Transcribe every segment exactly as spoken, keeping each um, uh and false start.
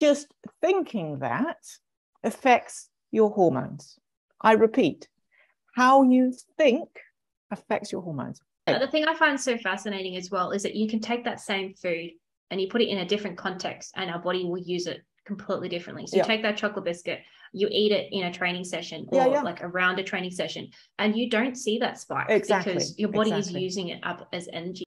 Just thinking that affects your hormones. I repeat, how you think affects your hormones. The thing I find so fascinating as well is that you can take that same food and you put it in a different context and our body will use it completely differently. So yeah. You take that chocolate biscuit, you eat it in a training session or yeah, yeah. like around a training session, and you don't see that spike exactly. because your body exactly. is using it up as energy.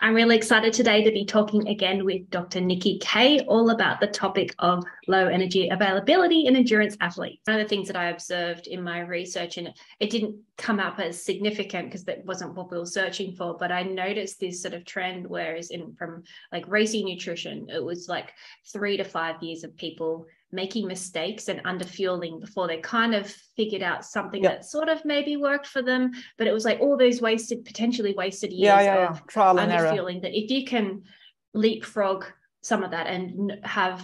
I'm really excited today to be talking again with Doctor Nicky Keay all about the topic of low energy availability in endurance athletes. One of the things that I observed in my research, and it didn't come up as significant because that wasn't what we were searching for, but I noticed this sort of trend, whereas in from like racing nutrition, it was like three to five years of people making mistakes and underfueling before they kind of figured out something yep. that sort of maybe worked for them, but it was like all those wasted, potentially wasted years yeah, yeah, of yeah. trial and underfueling. That if you can leapfrog some of that and have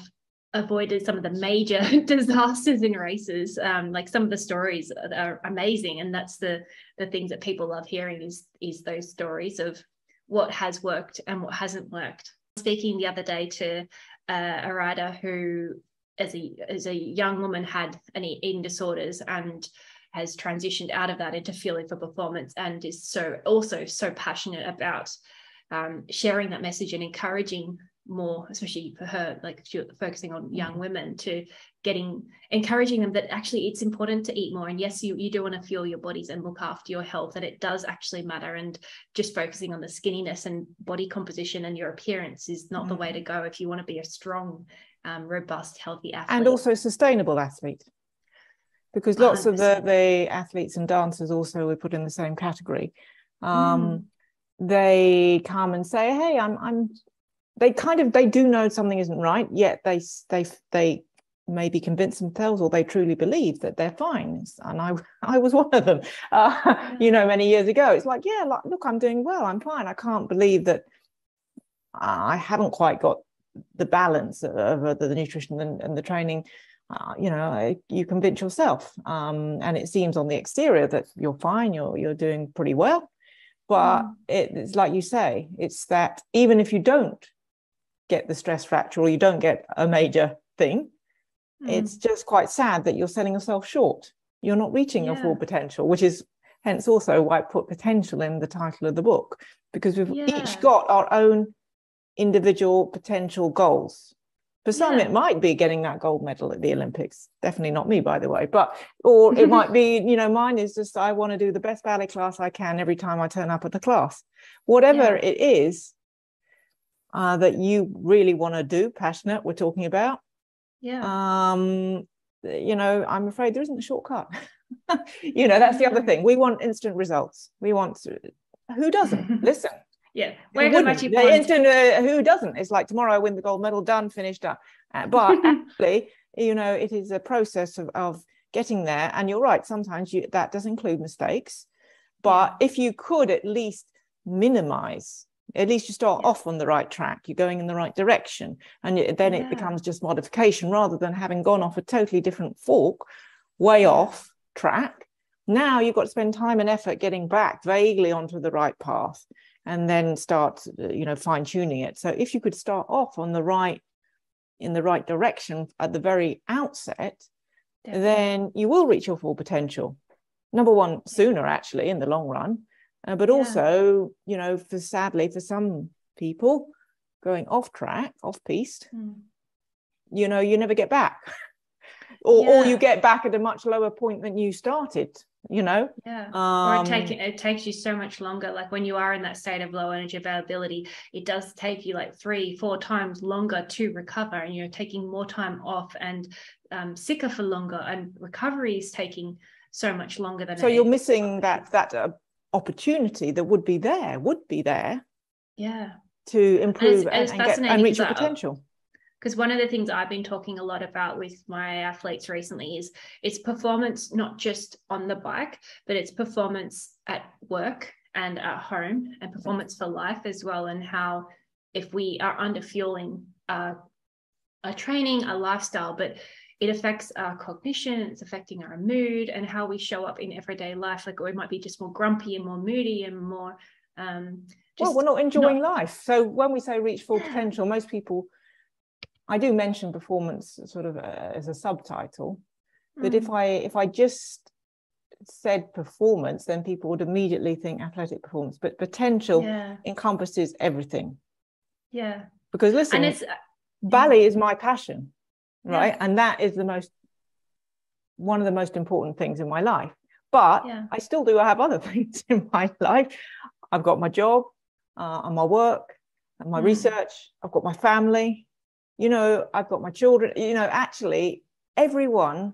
avoided some of the major disasters in races, um, like some of the stories are amazing, and that's the the things that people love hearing is is those stories of what has worked and what hasn't worked. Speaking the other day to uh, a rider who, as a as a young woman, had an eating disorders and has transitioned out of that into fueling for performance, and is so also so passionate about um, sharing that message and encouraging more, especially for her, like she, focusing on young women, to getting encouraging them that actually it's important to eat more, and yes, you you do want to fuel your bodies and look after your health, and it does actually matter, and just focusing on the skinniness and body composition and your appearance is not mm. the way to go if you want to be a strong, Um, robust, healthy athlete. And also sustainable athlete, because lots one hundred percent. Of the, the athletes and dancers also we put in the same category. Um, mm. They come and say, hey, I'm, I'm, they kind of, they do know something isn't right, yet they, they, they maybe convince themselves, or they truly believe that they're fine. And I, I was one of them, uh, yeah. you know, many years ago. It's like, yeah, like, look, I'm doing well, I'm fine. I can't believe that I haven't quite got the balance of the nutrition and, and the training. Uh, you know, you convince yourself, um, and it seems on the exterior that you're fine, you're you're doing pretty well, but mm. it, it's like you say, it's that even if you don't get the stress fracture or you don't get a major thing, mm. it's just quite sad that you're selling yourself short. You're not reaching yeah. your full potential, which is hence also why I put potential in the title of the book, because we've yeah. each got our own individual potential goals. For some yeah. it might be getting that gold medal at the Olympics, definitely not me, by the way, but or it might be, you know, mine is just I want to do the best ballet class I can every time I turn up at the class, whatever yeah. it is uh that you really want to do, passionate, we're talking about. Yeah um you know, I'm afraid there isn't a shortcut. You know, that's the other thing, we want instant results, we want to, who doesn't? Listen. Yeah, where do much you instant, uh, who doesn't? It's like tomorrow I win the gold medal, done, finished up. Uh, but actually, you know, it is a process of, of getting there. And you're right, sometimes you, that does include mistakes. But if you could at least minimize, at least you start yeah. off on the right track, you're going in the right direction. And then it yeah. becomes just modification rather than having gone off a totally different fork, way off track. Now you've got to spend time and effort getting back vaguely onto the right path, and then start, you know, fine tuning it. So if you could start off on the right, in the right direction at the very outset, definitely. Then you will reach your full potential. Number one, sooner actually in the long run, uh, but yeah. also, you know, for sadly for some people going off track, off piste, mm. you know, you never get back, or, yeah. or you get back at a much lower point than you started. You know, yeah. Um, or it, take, it takes you so much longer. Like when you are in that state of low energy availability, it does take you like three, four times longer to recover, and you're taking more time off and um, sicker for longer. And recovery is taking so much longer than. So you're missing that that uh, opportunity that would be there, would be there. Yeah. To improve and, it's, and, it's and, get, and reach your potential. Because one of the things I've been talking a lot about with my athletes recently is it's performance, not just on the bike, but it's performance at work and at home, and performance for life as well. And how if we are underfueling uh, a training, a lifestyle, but it affects our cognition, it's affecting our mood and how we show up in everyday life. Like we might be just more grumpy and more moody and more um, Just well, we're not enjoying not... life. So when we say reach full potential, most people, I do mention performance sort of uh, as a subtitle, but mm. if I if I just said performance, then people would immediately think athletic performance, but potential yeah. encompasses everything. Yeah. Because listen, and it's, uh, ballet yeah. is my passion, right? Yeah. And that is the most, one of the most important things in my life. But yeah. I still do have other things in my life. I've got my job uh, and my work and my mm. research. I've got my family. You know, I've got my children. You know, actually, everyone,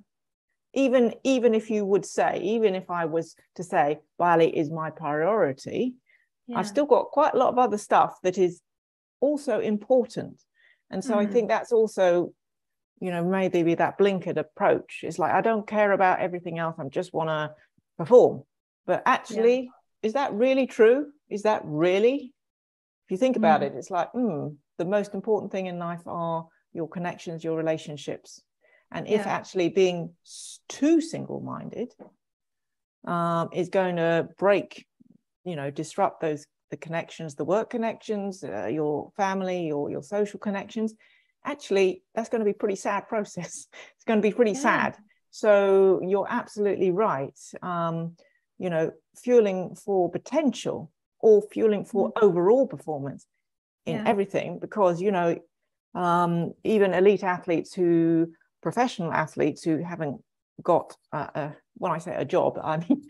even, even if you would say, even if I was to say ballet is my priority, yeah. I've still got quite a lot of other stuff that is also important. And so mm. I think that's also, you know, maybe be that blinkered approach. It's like, I don't care about everything else. I just want to perform. But actually, yeah. is that really true? Is that really? If you think about mm. it, it's like, hmm, the most important thing in life are your connections, your relationships. And yeah. if actually being too single-minded um, is going to break, you know, disrupt those, the connections, the work connections, uh, your family, your, your social connections, actually, that's going to be a pretty sad process. It's going to be pretty yeah. sad. So you're absolutely right. Um, you know, fueling for potential or fueling for mm. overall performance in yeah. everything, because, you know, um, even elite athletes who, professional athletes who haven't got, uh, a, when I say a job, I mean,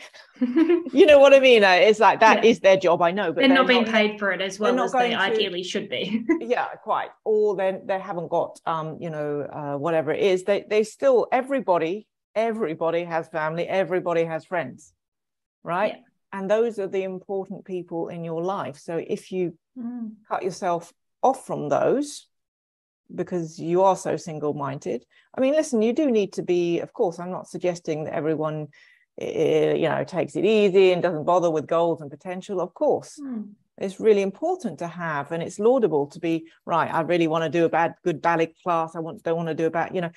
you know what I mean? It's like, that yeah. is their job, I know. But They're, they're not being not, paid for it as well as they to, ideally should be. yeah, quite. Or then they haven't got, um, you know, uh, whatever it is. They, they still, everybody, everybody has family, everybody has friends, right? Yeah. And those are the important people in your life. So if you mm. cut yourself off from those, because you are so single-minded. I mean, listen, you do need to be, of course, I'm not suggesting that everyone, you know, takes it easy and doesn't bother with goals and potential. Of course, mm. it's really important to have, and it's laudable to be, right, I really want to do a bad, good ballet class. I want, don't want to do a bad, you know,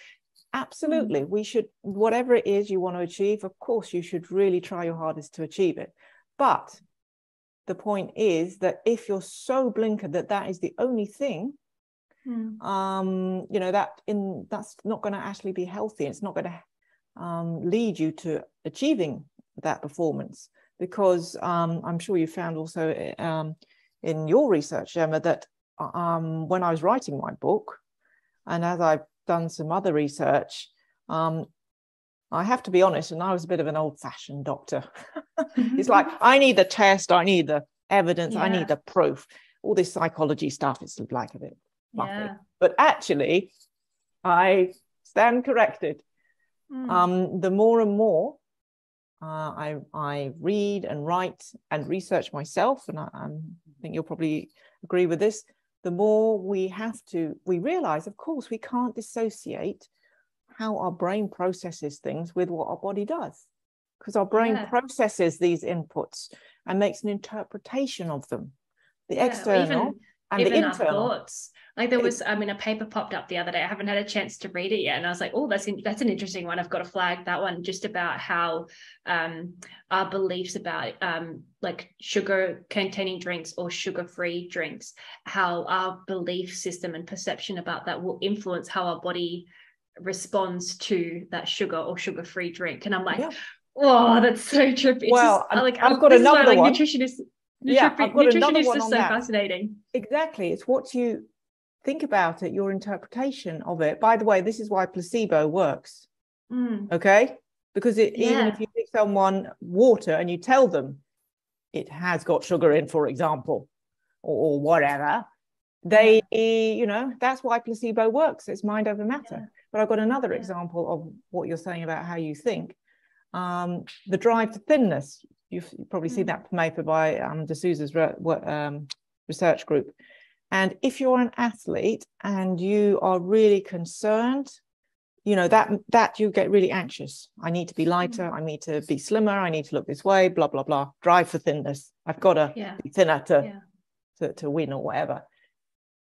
absolutely. Mm. We should, whatever it is you want to achieve, of course, you should really try your hardest to achieve it. But the point is that if you're so blinkered that that is the only thing, Mm. um you know that in that's not going to actually be healthy. It's not going to um lead you to achieving that performance, because um I'm sure you found also um in your research, Gemma, that um when I was writing my book, and as I've done some other research, um I have to be honest, and I was a bit of an old-fashioned doctor. It's like, I need the test, I need the evidence, yeah. I need the proof, all this psychology stuff. It's like a bit Yeah. But actually, I stand corrected. Mm. Um, the more and more uh, I, I read and write and research myself, and I, I think you'll probably agree with this, the more we have to, we realize, of course, we can't dissociate how our brain processes things with what our body does, because our brain yeah. processes these inputs and makes an interpretation of them, the yeah, external. Even- And Even the our thoughts, like there was, I mean, a paper popped up the other day. I haven't had a chance to read it yet, and I was like, "Oh, that's in, that's an interesting one. I've got to flag that one." Just about how um, our beliefs about um, like sugar-containing drinks or sugar-free drinks, how our belief system and perception about that will influence how our body responds to that sugar or sugar-free drink. And I'm like, yeah. "Oh, that's so trippy." Well, just, like, I've got this another why, like, one. Nutritionist. Yeah, Nutri- I've got another one on so that. Fascinating. Exactly. It's what you think about it, your interpretation of it. By the way, this is why placebo works. Mm. Okay? Because it, yeah. even if you give someone water and you tell them it has got sugar in, for example, or, or whatever, they, yeah. you know, that's why placebo works. It's mind over matter. Yeah. But I've got another yeah. example of what you're saying about how you think. Um, the drive to thinness. You've probably seen that paper by um, D'Souza's re- um, research group. And if you're an athlete and you are really concerned, you know, that that you get really anxious. I need to be lighter. I need to be slimmer. I need to look this way, blah, blah, blah. Drive for thinness. I've got to yeah. be thinner to, yeah. to, to win or whatever.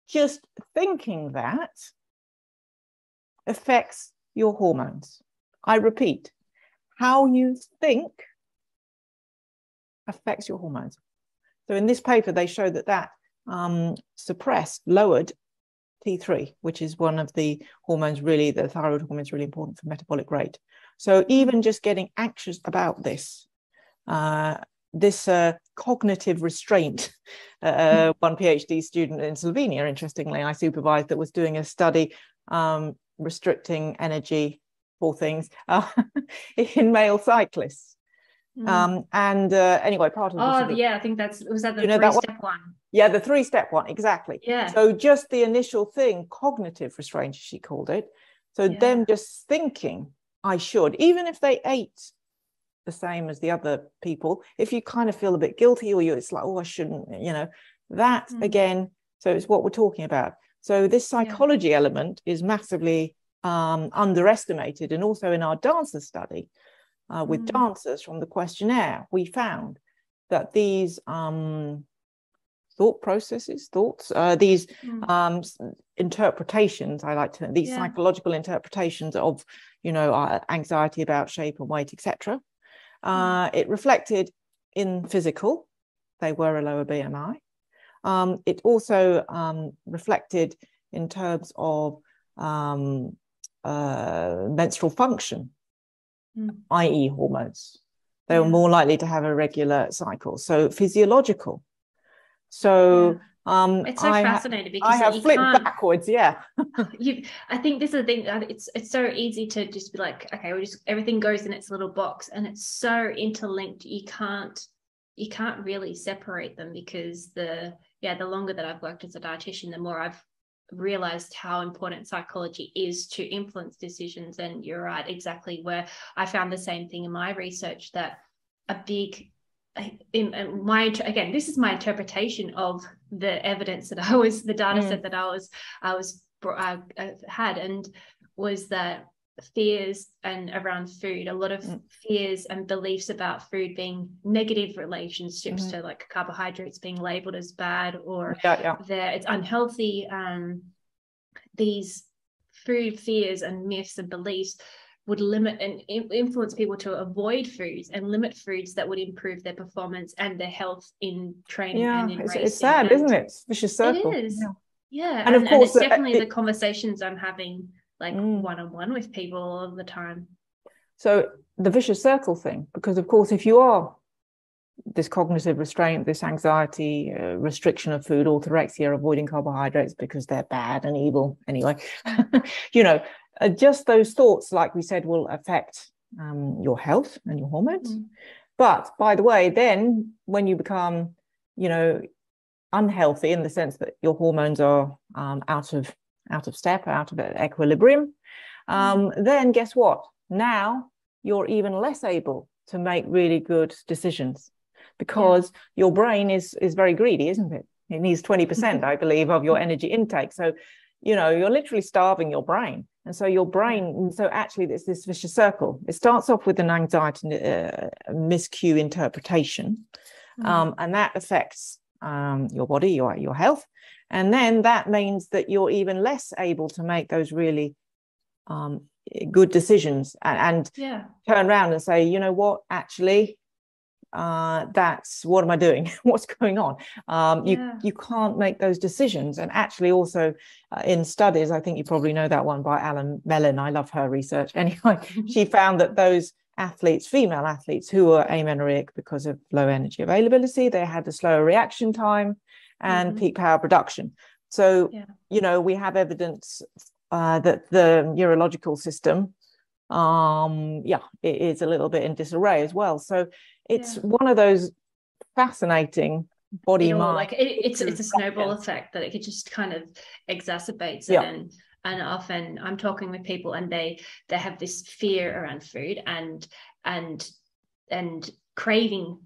Just thinking that affects your hormones. I repeat, how you think affects your hormones. So in this paper, they show that that um, suppressed, lowered T three, which is one of the hormones, really, the thyroid hormone is really important for metabolic rate. So even just getting anxious about this, uh, this uh, cognitive restraint, uh, one PhD student in Slovenia, interestingly, I supervised, that was doing a study um, restricting energy for things uh, in male cyclists. Mm. Um, and uh, anyway, part of oh, the, yeah, I think that's, was that the you know, three that step one? one? Yeah, the three step one, exactly. Yeah. So just the initial thing, cognitive restraint, as she called it. So yeah. them just thinking, I should, even if they ate the same as the other people, if you kind of feel a bit guilty, or you, it's like, oh, I shouldn't, you know, that mm. again, so it's what we're talking about. So this psychology yeah. element is massively um, underestimated. And also in our dancer study uh, with mm. dancers from the questionnaire, we found that these um, thought processes, thoughts, uh, these mm. um, interpretations, I like to, these yeah. psychological interpretations of, you know, uh, anxiety about shape and weight, et cetera. Uh, it reflected in physical, they were a lower B M I. Um, it also um, reflected in terms of um, uh, menstrual function, mm. that is hormones. They yeah. were more likely to have a regular cycle. So physiological. So yeah. um, it's so I fascinating because I have flipped backwards. Yeah, you, I think this is the thing. It's it's so easy to just be like, okay, we just everything goes in its little box, and it's so interlinked. You can't. You can't really separate them because the yeah the longer that I've worked as a dietitian, the more I've realized how important psychology is to influence decisions. And you're right, exactly, where I found the same thing in my research, that a big in, in my again this is my interpretation of the evidence that I was the data mm. set that I was I was I, I had and was that fears and around food, a lot of mm. fears and beliefs about food being negative relationships mm. to like carbohydrates being labeled as bad, or yeah, yeah. it's unhealthy. Um, these food fears and myths and beliefs would limit and influence people to avoid foods and limit foods that would improve their performance and their health in training yeah, and in it's, racing. It's sad, and, isn't it? It's vicious circle. It is. Yeah. yeah. And, and of course, and it's definitely it, the conversations I'm having like one-on-one with people all the time. So the vicious circle thing, because of course, if you are this cognitive restraint, this anxiety, uh, restriction of food, orthorexia, avoiding carbohydrates because they're bad and evil anyway, you know, uh, just those thoughts, like we said, will affect um, your health and your hormones. Mm. But by the way, then when you become, you know, unhealthy in the sense that your hormones are um, out of out of step, out of equilibrium, um, then guess what? Now you're even less able to make really good decisions because yeah. your brain is is very greedy, isn't it? It needs twenty percent, I believe, of your energy intake. So, you know, you're literally starving your brain. And so your brain, so actually it's this vicious circle. It starts off with an anxiety uh, miscue interpretation, mm. um, and that affects um, your body, your, your health. And then that means that you're even less able to make those really um, good decisions and, and yeah. turn around and say, you know what, actually, uh, that's, what am I doing? What's going on? Um, you, yeah. you can't make those decisions. And actually also uh, in studies, I think you probably know that one by Alan Mellon. I love her research. Anyway, she found that those athletes, female athletes who were amenorrheic because of low energy availability, they had a slower reaction time and mm-hmm. peak power production. So, yeah. you know, we have evidence uh, that the neurological system, um, yeah, it is a little bit in disarray as well. So it's yeah. one of those fascinating body mind. Like it, it's, it's a snowball effect that it just kind of exacerbates it. Yeah. And, and often I'm talking with people and they, they have this fear around food and, and, and craving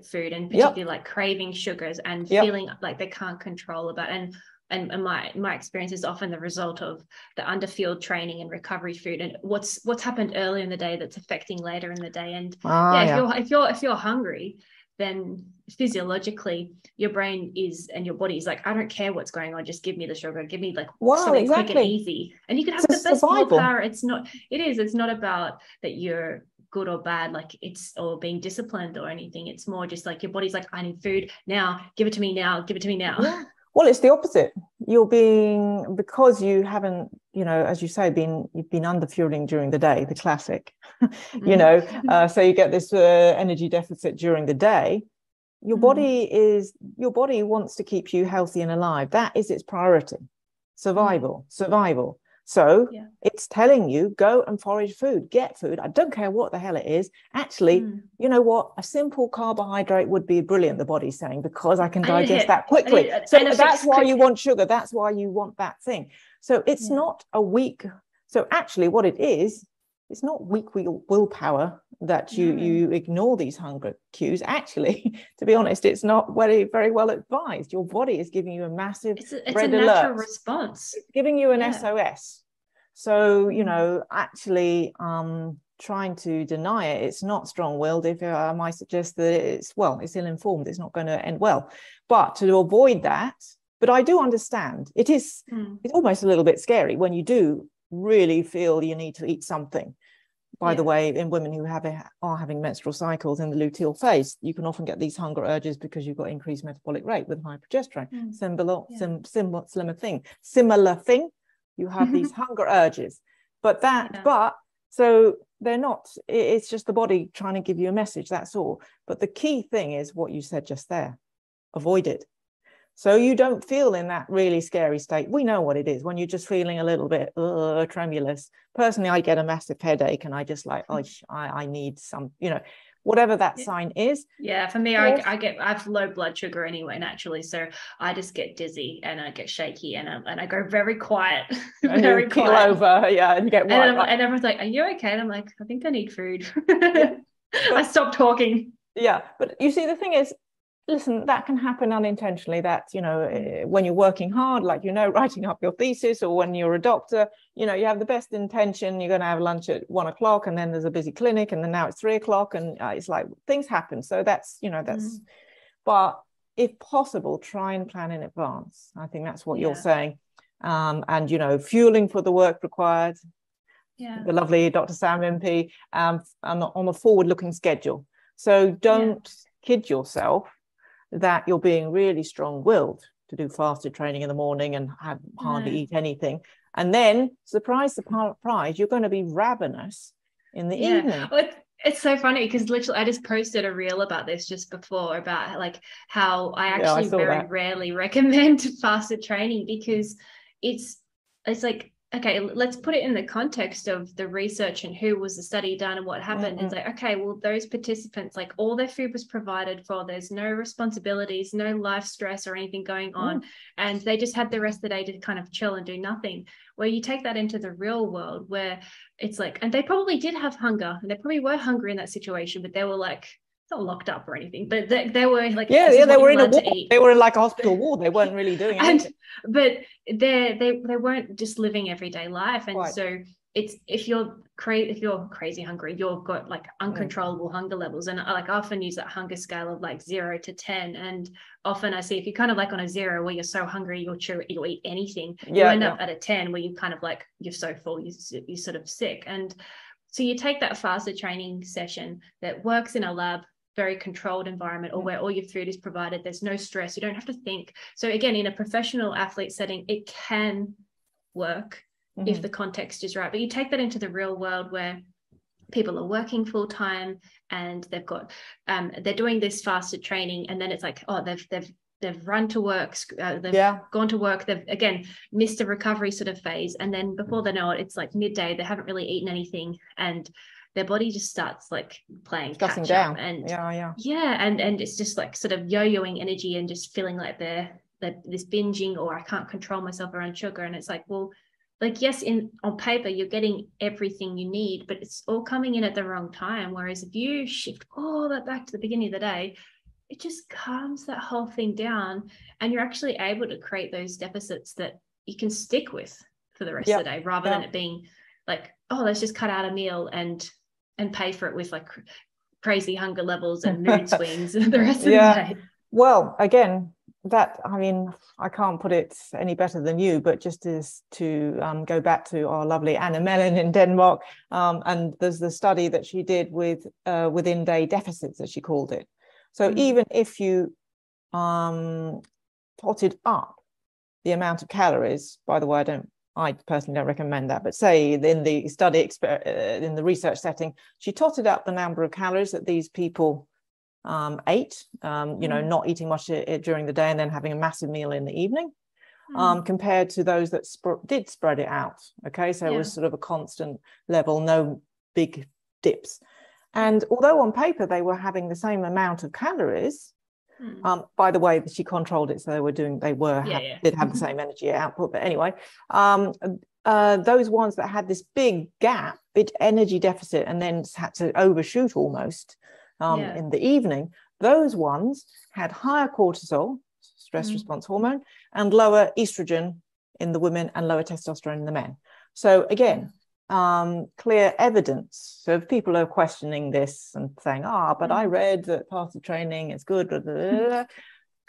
food, and particularly yep. like craving sugars and yep. feeling like they can't control about, and and, and my my experience is often the result of the underfueled training and recovery food and what's what's happened earlier in the day that's affecting later in the day. And ah, yeah, if, yeah. You're, if you're if you're hungry, then physiologically your brain is and your body is like, I don't care what's going on, just give me the sugar, give me like wow, something exactly. quick and easy. And you can have it's the best willpower. It's not it is it's not about that you're good or bad, like it's, or being disciplined or anything. It's more just like your body's like, I need food now, give it to me now, give it to me now. Yeah. Well, it's the opposite. You're being, because you haven't, you know, as you say, been, you've been underfueling during the day, the classic, you mm. know, uh, so you get this uh, energy deficit during the day. Your mm. body is, your body wants to keep you healthy and alive. That is its priority. Survival, mm. survival. So yeah. it's telling you, go and forage food, get food. I don't care what the hell it is. Actually, mm. you know what? A simple carbohydrate would be brilliant, the body's saying, because I can digest I that quickly. Need, so that's why you want sugar. That's why you want that thing. So it's yeah. not a weak. So actually what it is, it's not weak will, willpower that you, mm. you ignore these hunger cues. Actually, to be honest, it's not very, very well advised. Your body is giving you a massive it's a, it's red a natural alert. response. It's giving you an yeah. S O S. So, you know, actually um, trying to deny it, it's not strong-willed. If I might suggest that it's, well, it's ill-informed, it's not going to end well. But to avoid that, but I do understand, it is, mm. it's almost a little bit scary when you do really feel you need to eat something. By yeah. the way, in women who have a, are having menstrual cycles in the luteal phase, you can often get these hunger urges because you've got increased metabolic rate with high progesterone. Mm. Similar, yeah. sim, sim, similar thing, similar thing. You have these hunger urges, but that, yeah. but so they're not, it's just the body trying to give you a message. That's all. But the key thing is what you said just there, avoid it. So you don't feel in that really scary state. We know what it is when you're just feeling a little bit uh, tremulous. Personally, I get a massive headache and I just like, oh, I, I need some, you know, whatever that yeah. sign is. Yeah, for me, yes. I, I get, I have low blood sugar anyway, naturally. So I just get dizzy and I get shaky and I, and I go very quiet, and very you quiet. Peel over, yeah, and get white. And, and everyone's like, are you okay? And I'm like, I think I need food. Yeah. I stopped talking. Yeah, but you see, the thing is, listen, that can happen unintentionally. That, you know, when you're working hard, like, you know, writing up your thesis, or when you're a doctor, you know, you have the best intention. You're going to have lunch at one o'clock and then there's a busy clinic and then now it's three o'clock and uh, it's like things happen. So that's, you know, that's, mm. but if possible, try and plan in advance. I think that's what yeah. you're saying. Um, and, you know, fueling for the work required. Yeah. The lovely Doctor Sam M P um, on a forward-looking schedule. So don't yeah. kid yourself that you're being really strong-willed to do fasted training in the morning and have hardly yeah. eat anything, and then surprise surprise you're going to be ravenous in the yeah. evening. Well, it's, it's so funny because literally I just posted a reel about this just before, about like how I actually yeah, I very that. rarely recommend fasted training, because it's it's like, okay, let's put it in the context of the research and who was the study done and what happened. Mm-hmm. It's like, okay, well, those participants, like, all their food was provided for. There's no responsibilities, no life stress or anything going on. Mm. And they just had the rest of the day to kind of chill and do nothing. Where you take that into the real world, where it's like, and they probably did have hunger and they probably were hungry in that situation, but they were like, not locked up or anything, but they, they were like, yeah, yeah, they were in a ward. They were in like a hospital ward. They weren't really doing anything. And, but they they they weren't just living everyday life, and right. so it's if you're crazy, if you're crazy hungry, you've got like uncontrollable mm. hunger levels, and I, like I often use that hunger scale of like zero to ten, and often I see if you're kind of like on a zero where you're so hungry you'll chew, you'll eat anything, yeah, you end yeah. up at a ten where you kind of like you're so full you you're sort of sick, and so you take that fasted training session that works in a lab, very controlled environment, or where all your food is provided, there's no stress, you don't have to think. So again, in a professional athlete setting, it can work mm-hmm. if the context is right, but you take that into the real world where people are working full-time and they've got um they're doing this fasted training, and then it's like, oh, they've they've they've run to work, uh, they've yeah. gone to work, they've again missed a recovery sort of phase, and then before they know it, it's like midday, they haven't really eaten anything, and their body just starts like playing catch down. Up and yeah, yeah, yeah, and and it's just like sort of yo-yoing energy and just feeling like they're, they're this binging, or I can't control myself around sugar. And it's like, well, like yes, in on paper you're getting everything you need, but it's all coming in at the wrong time. Whereas if you shift all that back to the beginning of the day, it just calms that whole thing down, and you're actually able to create those deficits that you can stick with for the rest yep. of the day, rather yep. than it being like, oh, let's just cut out a meal and and pay for it with like crazy hunger levels and mood swings and the rest of yeah. the day. Well, again, that, I mean, I can't put it any better than you, but just as to um, go back to our lovely Anna Melin in Denmark, um, and there's the study that she did with uh, within day deficits, as she called it. So mm. even if you um, potted up the amount of calories, by the way, I don't, I personally don't recommend that, but say in the study, exper in the research setting, she totted up the number of calories that these people um ate, um you know, not eating much during the day and then having a massive meal in the evening, um mm. compared to those that sp did spread it out. Okay, so yeah. it was sort of a constant level, no big dips. And although on paper they were having the same amount of calories, mm. um by the way, she controlled it, so they were doing they were yeah, have, yeah. did have the same energy output, but anyway, um uh those ones that had this big gap, big energy deficit, and then had to overshoot almost Um, yeah. in the evening, those ones had higher cortisol, stress mm. response hormone, and lower estrogen in the women and lower testosterone in the men. So again, um, clear evidence. So if people are questioning this and saying, ah, but mm. I read that part of training is good, blah, blah, blah.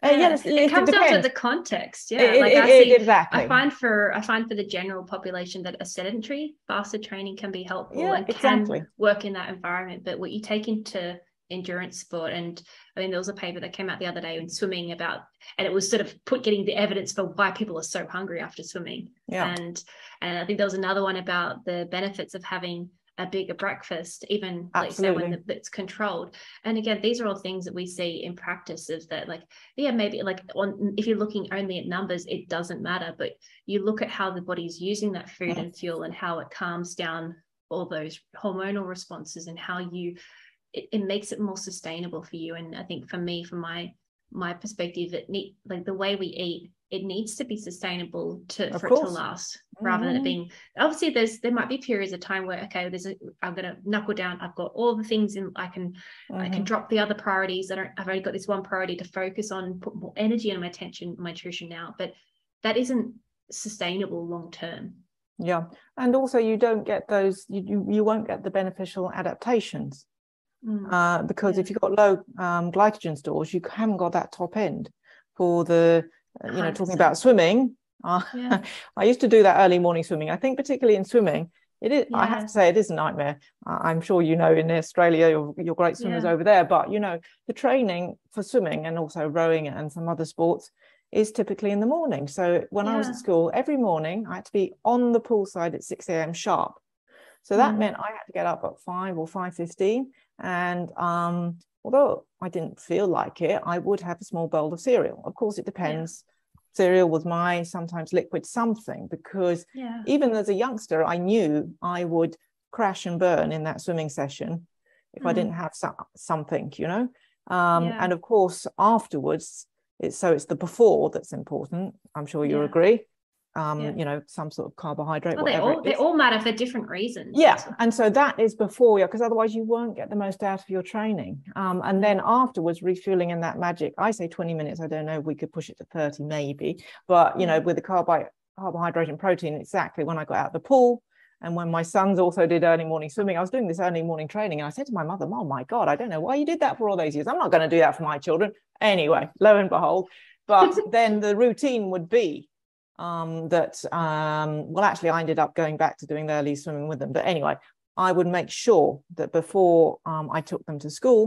Uh, yeah, it, it comes down to the context. Yeah, it, like it, I see, it, exactly. I find for I find for the general population that a sedentary fasted training can be helpful yeah, and exactly. can work in that environment. But what you take into endurance sport, and I mean, there was a paper that came out the other day in swimming about, and it was sort of put getting the evidence for why people are so hungry after swimming. Yeah, and and I think there was another one about the benefits of having a bigger breakfast, even like say when the, it's controlled. And again, these are all things that we see in practice, is that like, yeah, maybe like on, if you're looking only at numbers, it doesn't matter, but you look at how the body's using that food yeah. and fuel, and how it calms down all those hormonal responses, and how you It, it makes it more sustainable for you. And I think for me, from my my perspective, it need, like the way we eat, it needs to be sustainable to for it to last, rather mm-hmm. than it being, obviously there's there might be periods of time where, okay, there's a, I'm gonna knuckle down, I've got all the things in, I can mm-hmm. I can drop the other priorities, I don't I've only got this one priority to focus on, put more energy and my attention, my nutrition now, but that isn't sustainable long term. Yeah, and also you don't get those, you you, you won't get the beneficial adaptations. Mm. Uh, because yeah. if you've got low um, glycogen stores, you haven't got that top end for the, uh, you know, talking about swimming. Uh, yeah. I used to do that early morning swimming. I think particularly in swimming, it is, yeah. I have to say, it is a nightmare. Uh, I'm sure, you know, in Australia, your, your great swimmers yeah. over there, but, you know, the training for swimming and also rowing and some other sports is typically in the morning. So when yeah. I was at school, every morning I had to be on the poolside at six A M sharp. So that mm. meant I had to get up at five or five fifteen. And um, although I didn't feel like it, I would have a small bowl of cereal. Of course, it depends. Yeah. Cereal was my sometimes liquid something, because yeah. even as a youngster, I knew I would crash and burn in that swimming session if mm. I didn't have some, something, you know. Um, yeah. And of course, afterwards, it's, so it's the before that's important. I'm sure you yeah. agree. Um, yeah. you know, some sort of carbohydrate. Well, they all, they all matter for different reasons. Yeah, and so that is before, because otherwise you won't get the most out of your training. Um, and then afterwards, refueling in that magic, I say twenty minutes, I don't know, we could push it to thirty maybe, but, you know, with the carb carbohydrate and protein, exactly when I got out of the pool, and when my sons also did early morning swimming, I was doing this early morning training, and I said to my mother, Mom, my God, I don't know why you did that for all those years. I'm not going to do that for my children. Anyway, lo and behold, but then the routine would be, Um, that, um, well, actually, I ended up going back to doing the early swimming with them. But anyway, I would make sure that before um, I took them to school,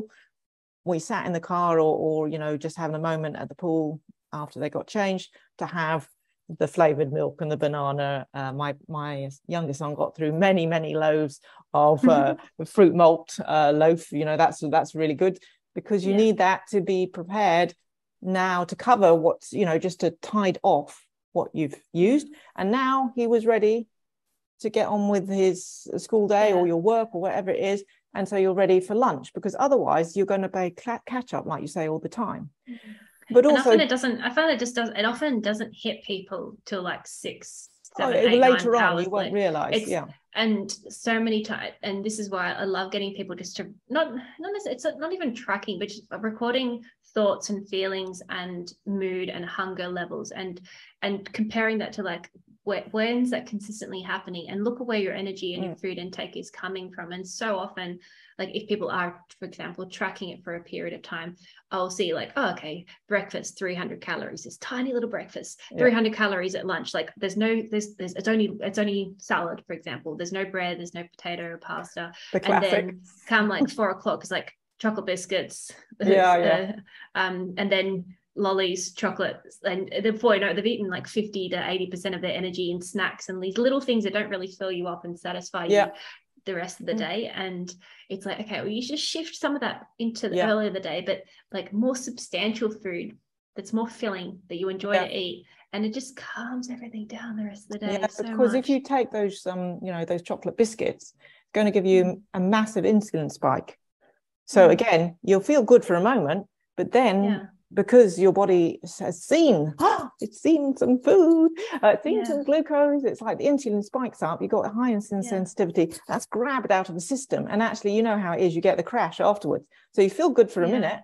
we sat in the car, or, or, you know, just having a moment at the pool after they got changed, to have the flavoured milk and the banana. Uh, my, my younger son got through many, many loaves of uh, fruit malt uh, loaf. You know, that's, that's really good, because you yeah. need that to be prepared now to cover what's, you know, just to tide off what you've used. And now he was ready to get on with his school day yeah. or your work or whatever it is, and so you're ready for lunch, because otherwise you're going to play catch up, like you say, all the time. But and also often it doesn't, I found it just doesn't, it often doesn't hit people till like six seven, oh, eight, later nine on hours. You won't realize it's, yeah and so many times, and this is why I love getting people just to not not it's not even tracking, but just recording thoughts and feelings and mood and hunger levels, and and comparing that to like when's that consistently happening, and look at where your energy and your food intake is coming from. And so often, like if people are, for example, tracking it for a period of time, I'll see like, oh, okay, breakfast, three hundred calories, this tiny little breakfast, yeah. three hundred calories at lunch. Like there's no, there's, there's, it's only, it's only salad, for example, there's no bread, there's no potato or pasta. The classic. And then come like four o'clock, it's like chocolate biscuits. Yeah, yeah. Uh, um, and then lollies, chocolates, and the boy, no, they've eaten like fifty to eighty percent of their energy in snacks and these little things that don't really fill you up and satisfy yeah. you the rest of the day. And it's like, okay, well, you just shift some of that into the yeah. earlier of the day, but like more substantial food that's more filling that you enjoy yeah. to eat, and it just calms everything down the rest of the day. Yeah, so because much. If you take those um you know those chocolate biscuits, it's going to give you a massive insulin spike, so mm. again you'll feel good for a moment, but then yeah. because your body has seen, oh, it's seen some food, uh, it's seen yeah. some glucose, it's like the insulin spikes up, you've got a high insulin yeah. sensitivity, that's grabbed out of the system. And actually, you know how it is, you get the crash afterwards. So you feel good for a yeah. minute,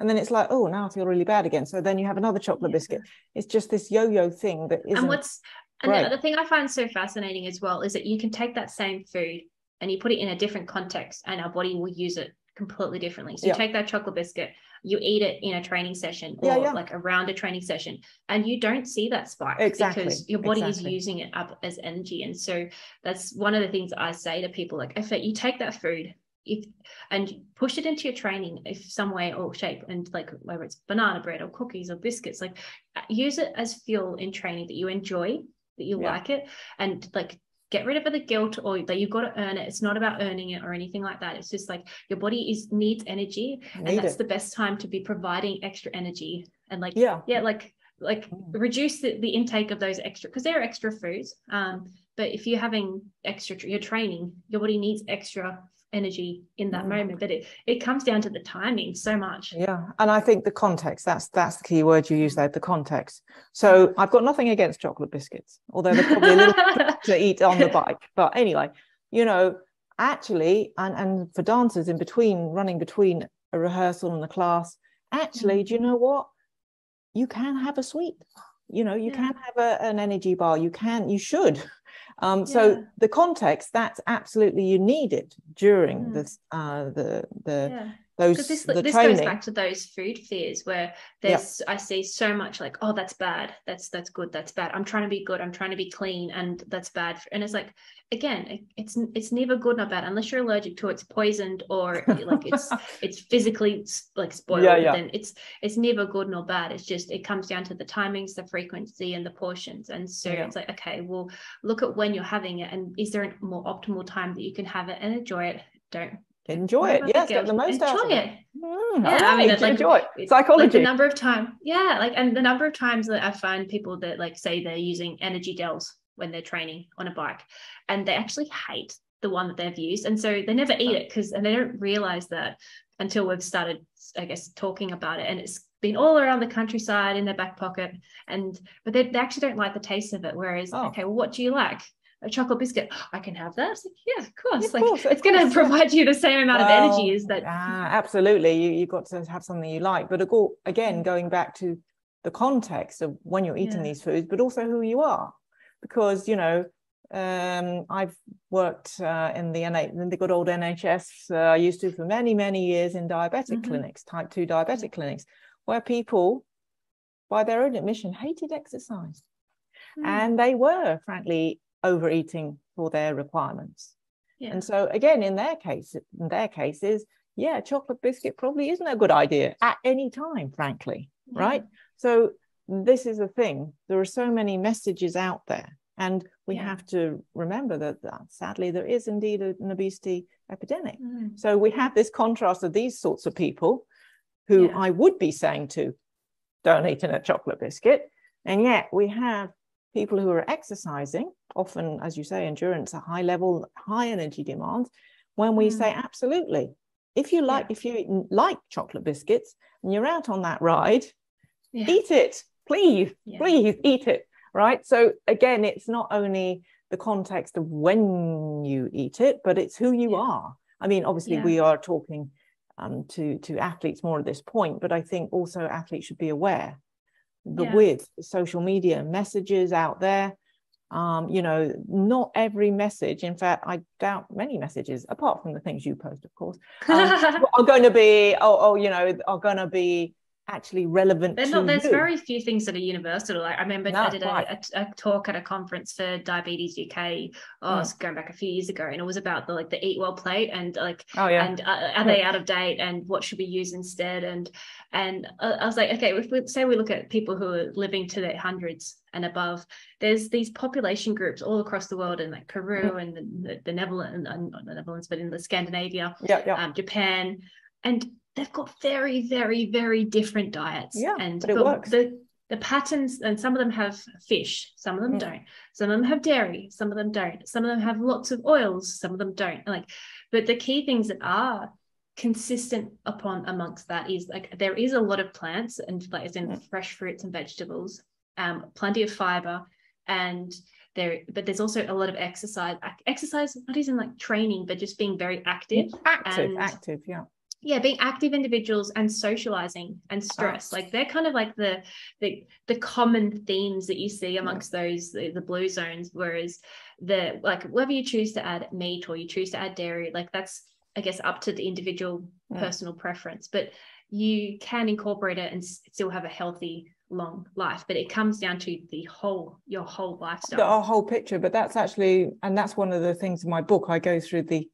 and then it's like, oh, now I feel really bad again. So then you have another chocolate yeah. biscuit. It's just this yo-yo thing that isn't. And what's, and the other thing I find so fascinating as well is that you can take that same food and you put it in a different context and our body will use it completely differently. So yeah. you take that chocolate biscuit, you eat it in a training session or yeah, yeah. like around a training session, and you don't see that spike exactly. because your body exactly. is using it up as energy. And so that's one of the things I say to people, like, if you take that food if and push it into your training if some way or shape, and like whether it's banana bread or cookies or biscuits, like use it as fuel in training that you enjoy, that you yeah. like it, and like get rid of the guilt or that like, you've got to earn it. It's not about earning it or anything like that. It's just like your body is needs energy Need and that's it. The best time to be providing extra energy. And like, yeah, yeah like, like mm. reduce the, the intake of those extra, because they're extra foods. Um, but if you're having extra, you're training, your body needs extra energy in that mm. moment. But it, it comes down to the timing so much. Yeah. And I think the context, that's that's the key word you use there, the context. So I've got nothing against chocolate biscuits, although they're probably a little to eat on the bike. But anyway, you know, actually, and, and for dancers in between, running between a rehearsal and a class, actually, do you know what? You can have a sweet, you know, you yeah. can have a, an energy bar, you can, you should. Um, yeah. So the context, that's absolutely, you need it during mm. this, uh, the, the, yeah. those, this, the this training. Goes back to those food fears where there's, yeah. I see so much like, oh, that's bad. That's, that's good. That's bad. I'm trying to be good. I'm trying to be clean, and that's bad. And it's like, again, it, it's, it's neither good nor bad unless you're allergic to it, it's poisoned or like it's, it's physically like spoiled. Yeah, yeah. Then it's, it's neither good nor bad. It's just, it comes down to the timings, the frequency and the portions. And so yeah. it's like, okay, well look at when you're having it, and is there a more optimal time that you can have it and enjoy it? Don't, enjoy it yes get the most enjoy out of it, it. Mm, yeah, I mean it's like, enjoy it. Psychology like the number of times yeah like and the number of times that I find people that like say they're using energy gels when they're training on a bike, and they actually hate the one that they've used, and so they never eat it because and they don't realize that until we've started I guess talking about it, and it's been all around the countryside in their back pocket, and but they, they actually don't like the taste of it, whereas oh. okay, well what do you like? A chocolate biscuit, I can have that. Like, yeah, of course. Yeah, of like course, it's going to provide you the same amount well, of energy as that. Ah, absolutely. You, you've got to have something you like. But again, going back to the context of when you're eating yeah. these foods, but also who you are, because, you know, um, I've worked uh, in the in the good old N H S. Uh, I used to for many, many years in diabetic mm-hmm. clinics, type two diabetic clinics, where people, by their own admission, hated exercise. Mm. And they were, frankly, overeating for their requirements. Yeah. And so again, in their case, in their cases, yeah, chocolate biscuit probably isn't a good idea at any time, frankly, yeah. right? So this is the thing. There are so many messages out there, and we yeah. have to remember that, that sadly there is indeed an obesity epidemic. Mm. So we have this contrast of these sorts of people who yeah. I would be saying to, don't eat a chocolate biscuit. And yet we have people who are exercising, often, as you say, endurance, a high level, high energy demands, when we mm. say, absolutely, if you like, yeah. if you like chocolate biscuits and you're out on that ride, yeah. eat it, please, yeah. please eat it, right? So again, it's not only the context of when you eat it, but it's who you yeah. are. I mean, obviously yeah. we are talking um, to, to athletes more at this point, but I think also athletes should be aware. But yeah. with social media messages out there, Um, you know, not every message, in fact, I doubt many messages, apart from the things you post, of course, um, are going to be, oh, oh, you know, are going to be actually relevant. There's, to not, there's very few things that are universal. Like I remember That's I did right. a, a talk at a conference for Diabetes U K, oh, mm. going back a few years ago, and it was about the, like the Eat Well plate and like, oh, yeah. and uh, are they out of date and what should be used instead? And and uh, I was like, okay, if we say we look at people who are living to their hundreds and above, there's these population groups all across the world, in like Peru mm. and the, the, the Netherlands, not the Netherlands, but in the Scandinavia, yeah, yeah. Um, Japan, and they've got very, very, very different diets. Yeah, and but it the, works. the the patterns, and some of them have fish, some of them mm. don't. Some of them have dairy, some of them don't. Some of them have lots of oils, some of them don't. Like, but the key things that are consistent upon amongst that is like there is a lot of plants and like as in mm. fresh fruits and vegetables, um, plenty of fiber, and there. But there's also a lot of exercise. Exercise, not even like training, but just being very active. Active, and, active, yeah. Yeah, being active individuals and socializing and stress, like they're kind of like the the, the common themes that you see amongst yeah. those the, the blue zones. Whereas the like whether you choose to add meat or you choose to add dairy, like that's I guess up to the individual yeah. personal preference. But you can incorporate it and still have a healthy long life. But it comes down to the whole your whole lifestyle, the whole picture. But that's actually, and that's one of the things in my book. I go through the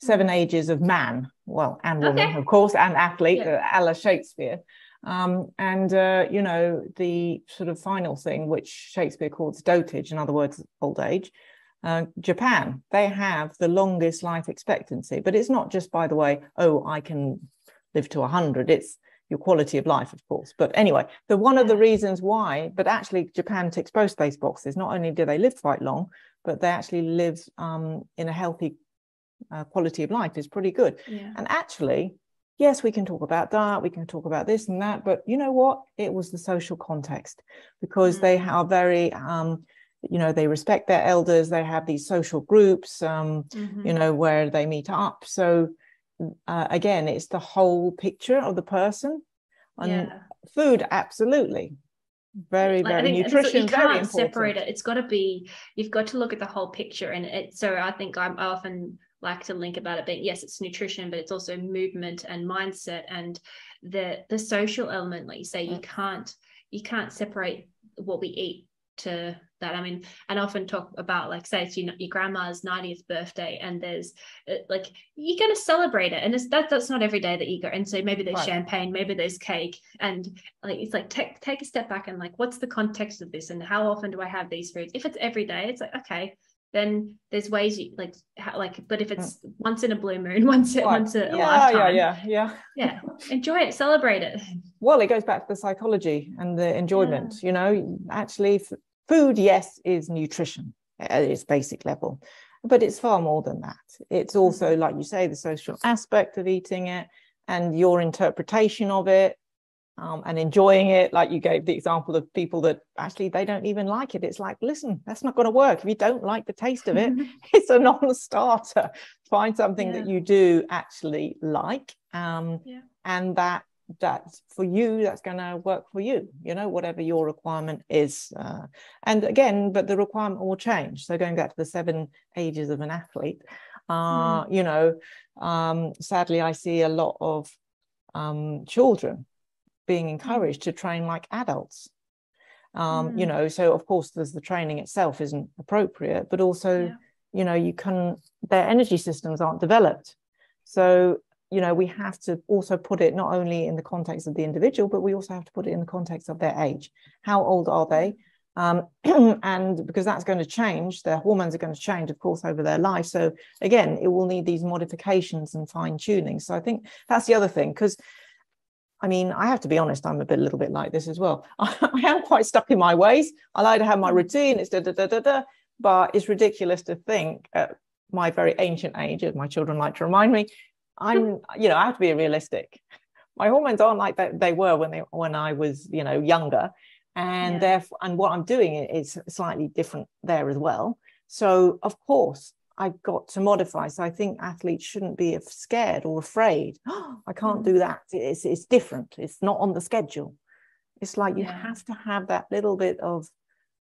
seven ages of man, well, and woman, okay. of course, and athlete, yeah. a la Shakespeare. Um, and, uh, you know, the sort of final thing, which Shakespeare calls dotage, in other words, old age, uh, Japan, they have the longest life expectancy. But it's not just, by the way, oh, I can live to one hundred. It's your quality of life, of course. But anyway, the one of the reasons why, but actually Japan ticks both those boxes. Not only do they live quite long, but they actually live um, in a healthy Uh, quality of life is pretty good. Yeah. And actually, yes, we can talk about diet, we can talk about this and that, but you know what? It was the social context, because mm-hmm. they are very, um, you know, they respect their elders, they have these social groups, um, mm-hmm. you know, where they meet up. So uh, again, it's the whole picture of the person. And yeah. food, absolutely. Very, like, very I think, nutrition. You can't very separate it. It's got to be, you've got to look at the whole picture. And it, so I think I'm I often... like to link about it being, yes, it's nutrition, but it's also movement and mindset and the the social element. Like you say, you can't you can't separate what we eat to that. I mean, and often talk about, like, say it's your, your grandma's ninetieth birthday, and there's like you're going to celebrate it, and it's that that's not every day that you go. And so maybe there's right. champagne, maybe there's cake, and like it's like take take a step back and like, what's the context of this, and how often do I have these foods? If it's every day, it's like, okay. Then there's ways you like, like, but if it's once in a blue moon, once, right. once a yeah, lifetime, yeah, yeah, yeah, yeah, enjoy it, celebrate it. Well, it goes back to the psychology and the enjoyment, yeah. you know, actually food, yes, is nutrition at its basic level, but it's far more than that. It's also, like you say, the social aspect of eating it and your interpretation of it. Um, and enjoying it, like you gave the example of people that actually they don't even like it. It's like, listen, that's not going to work. If you don't like the taste of it, it's a non-starter. Find something yeah. that you do actually like, um, yeah. and that that's for you. That's going to work for you. You know, whatever your requirement is. Uh, and again, but the requirement will change. So going back to the seven ages of an athlete, uh, mm. you know, um, sadly, I see a lot of um, children being encouraged to train like adults, um, mm. you know, so of course there's the training itself isn't appropriate, but also, yeah. you know, you can, their energy systems aren't developed. So, you know, we have to also put it not only in the context of the individual, but we also have to put it in the context of their age. How old are they? Um, and because that's going to change, their hormones are going to change, of course, over their life. So again, it will need these modifications and fine tuning. So I think that's the other thing, because I mean, I have to be honest, I'm a bit, little bit like this as well. I, I am quite stuck in my ways. I like to have my routine, it's da, da, da, da, da, but it's ridiculous to think at my very ancient age, as my children like to remind me, I'm, you know, I have to be realistic. My hormones aren't like that they were when, they, when I was, you know, younger. And, yeah. therefore, and what I'm doing is slightly different there as well. So, of course, I've got to modify. So I think athletes shouldn't be scared or afraid. Oh, I can't do that. It's, it's different. It's not on the schedule. It's like you yeah. have to have that little bit of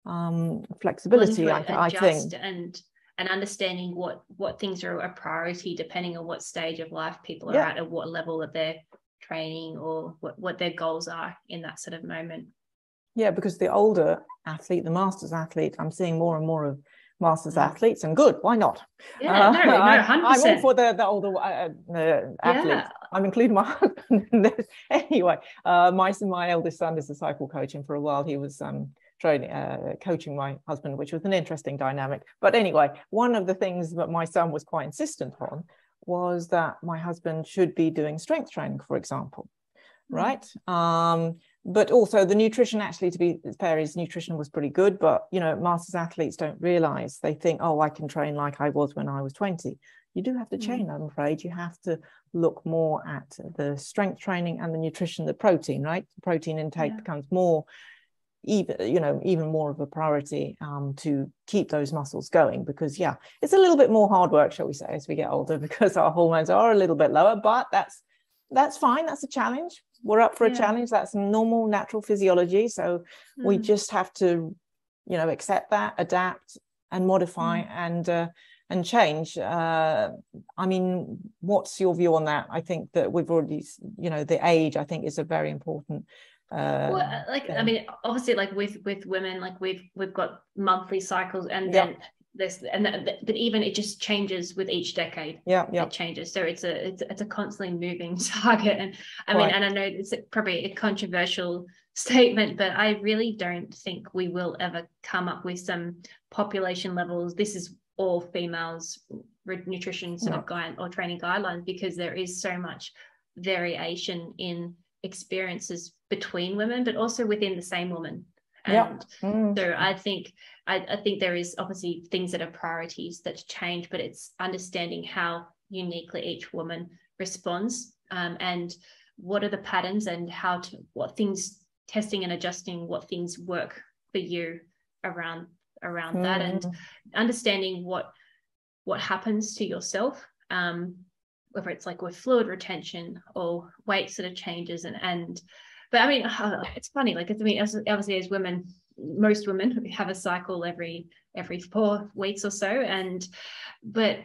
um, flexibility, I, I think. And and understanding what, what things are a priority depending on what stage of life people are yeah. at, or what level of their training, or what, what their goals are in that sort of moment. Yeah, because the older athlete, the masters athlete, I'm seeing more and more of masters mm. athletes, and good, why not? Yeah, uh, no, no, one hundred percent. I'm all for the, the older uh, the athletes. Yeah. I'm including my husband in this. Anyway, uh, my, my eldest son is a cycle coach, and for a while he was um, training, uh, coaching my husband, which was an interesting dynamic. But anyway, one of the things that my son was quite insistent on was that my husband should be doing strength training, for example, right? Um, but also the nutrition, actually, to be fair, his nutrition was pretty good, but, you know, masters athletes don't realize, they think, oh, I can train like I was when I was twenty. You do have to change, I'm afraid. You have to look more at the strength training and the nutrition, the protein, right? The protein intake yeah. becomes more, even, you know, even more of a priority um, to keep those muscles going, because, yeah, it's a little bit more hard work, shall we say, as we get older, because our hormones are a little bit lower, but that's, that's fine. That's a challenge. We're up for yeah. a challenge. That's normal, natural physiology. So mm. we just have to, you know, accept that, adapt and modify mm. and, uh, and change. Uh, I mean, what's your view on that? I think that we've already, you know, the age, I think, is a very important uh well, like thing. I mean, obviously, like with with women, like we've we've got monthly cycles, and yeah. then this and that, but even it just changes with each decade. Yeah, yeah, it changes. So it's a it's, it's a constantly moving target. And I right. mean, and I know it's probably a controversial statement, but I really don't think we will ever come up with some population levels, this is all females nutrition sort yeah. of guide or training guidelines, because there is so much variation in experiences between women, but also within the same woman. And yeah. mm. so I think I, I think there is obviously things that are priorities that change, but it's understanding how uniquely each woman responds, um, and what are the patterns, and how to what things testing and adjusting what things work for you around around mm. that, and understanding what what happens to yourself, um whether it's like with fluid retention or weight sort of changes. And and but I mean, it's funny, like, I mean, obviously as women, most women have a cycle every every four weeks or so, and but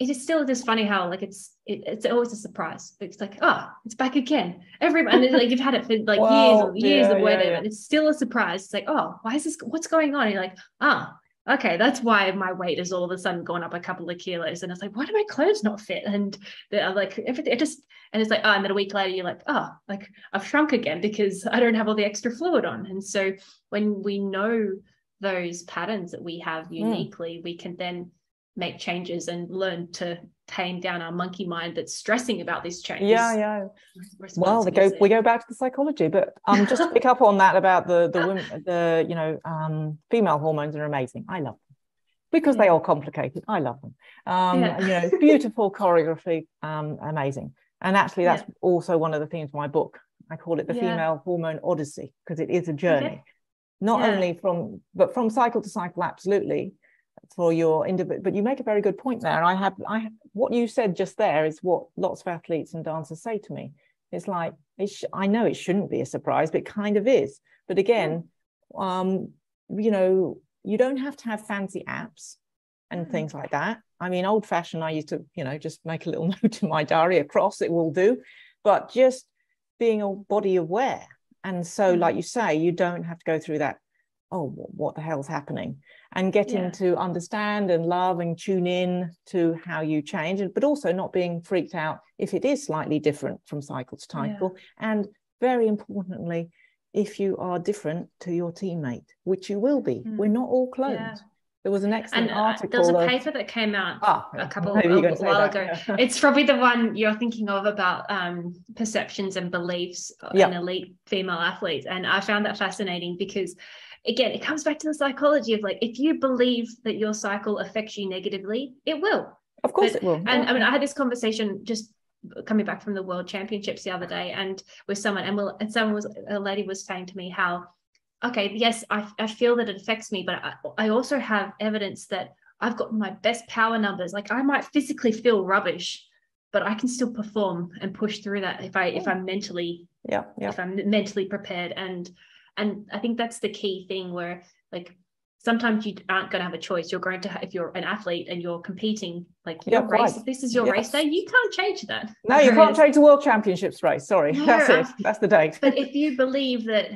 it is still just funny how, like, it's it, it's always a surprise. It's like, oh, it's back again. Everyone, like, you've had it for like wow, years or years yeah, of whatever, yeah, yeah. and it's still a surprise. It's like, oh, why is this? What's going on? And you're like, ah, oh, okay, that's why my weight has all of a sudden gone up a couple of kilos. And it's like, why do my clothes not fit? And they're like, everything. It just and it's like, oh, and then a week later, you're like, oh, like I've shrunk again because I don't have all the extra fluid on. And so when we know those patterns that we have uniquely, mm. we can then make changes and learn to tame down our monkey mind that's stressing about these changes. Yeah, yeah. Well, they go, we go back to the psychology, but um, just to pick up on that about the the women, the you know, um, female hormones are amazing. I love them because yeah. they are complicated. I love them. Um, yeah. You know, beautiful choreography, um, amazing. And actually, that's yeah. also one of the themes of my book. I call it the yeah. female hormone odyssey, because it is a journey, okay. not yeah. only from but from cycle to cycle, absolutely. For your individual, but you make a very good point there. I have, I have, what you said just there is what lots of athletes and dancers say to me. It's like, it sh I know it shouldn't be a surprise, but it kind of is. But again, mm. um, you know, you don't have to have fancy apps and mm. things like that. I mean, old fashioned, I used to, you know, just make a little note in my diary, a cross, it will do, but just being a body aware. And so, mm. like you say, you don't have to go through that, oh, what the hell's happening? And getting yeah. to understand and love and tune in to how you change, but also not being freaked out if it is slightly different from cycle to cycle. Yeah. And very importantly, if you are different to your teammate, which you will be, mm. we're not all clones. Yeah. There was an excellent and, uh, article. There was a paper of, that came out ah, a couple of a while ago. Yeah. It's probably the one you're thinking of about um, perceptions and beliefs yeah. in elite female athletes. And I found that fascinating because, again, it comes back to the psychology of, like, if you believe that your cycle affects you negatively, it will. Of course but, it will. And I mean, I had this conversation just coming back from the World Championships the other day, and with someone, and, we'll, and someone was, a lady was saying to me how, okay, yes, I, I feel that it affects me, but I, I also have evidence that I've got my best power numbers. Like, I might physically feel rubbish, but I can still perform and push through that if I, yeah. if I'm mentally, yeah, yeah. if I'm mentally prepared. And, And I think that's the key thing where, like, sometimes you aren't going to have a choice. You're going to have, if you're an athlete and you're competing, like yeah, your race, right. This is your yes. race day, you can't change that. No, you can't change the World Championships race. Sorry, no, that's it. That's the date. But if you believe that